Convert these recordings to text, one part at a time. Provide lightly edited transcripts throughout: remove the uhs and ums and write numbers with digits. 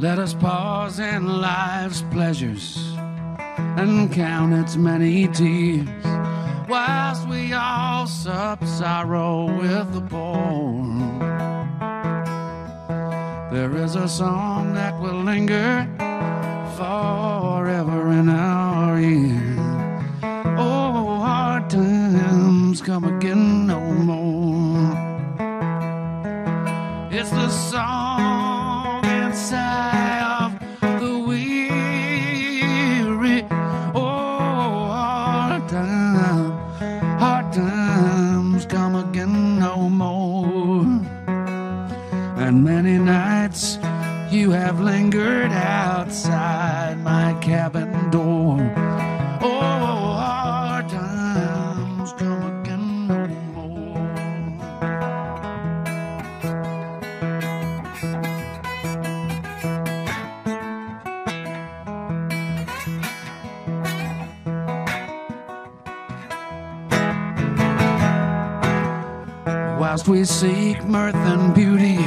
Let us pause in life's pleasures and count its many tears, whilst we all sup sorrow with the poor. There is a song that will linger forever in our ear. Oh, hard times come again no more. It's the song and sigh of the weary. Oh, hard times come again no more. And many nights you have lingered outside my cabin door. Oh, hard times come again no more. Whilst we seek mirth and beauty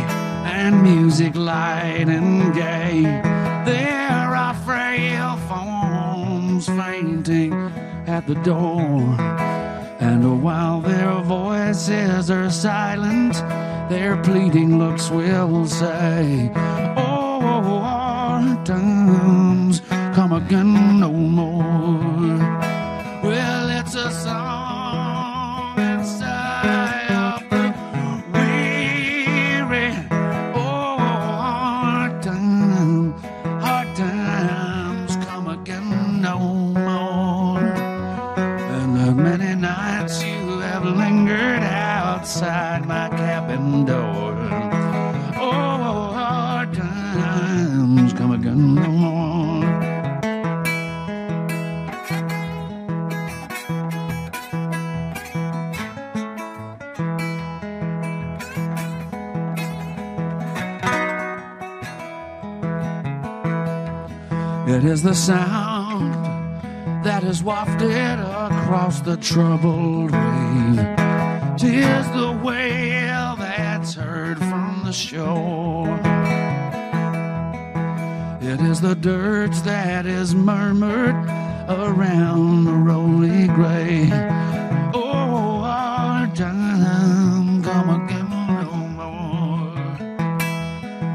and music light and gay, there are frail forms fainting at the door. And while their voices are silent, their pleading looks will say, oh, hard times come again no more. Well, it's a song inside outside my cabin door. Oh, hard times come again no more. It is the sound that is wafted across the troubled wave. 'Tis the wail that's heard from the shore. It is the dirge that is murmured around the rolling grave. Oh, hard times come again no more.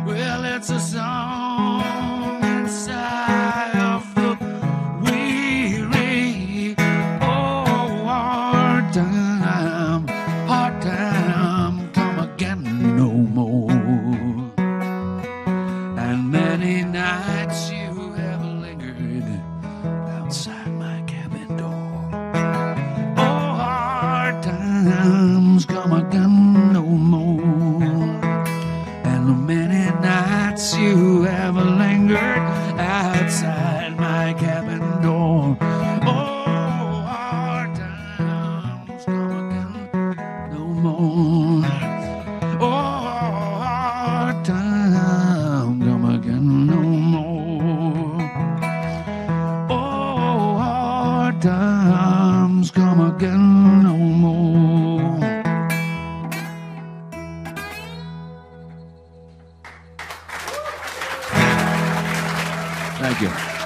Well, it's a song inside of the weary. Oh, hard times. You ever lingered outside my cabin door. Oh, hard times come again no more. Oh, hard times come again no more. Oh, hard times come again no more. Thank you.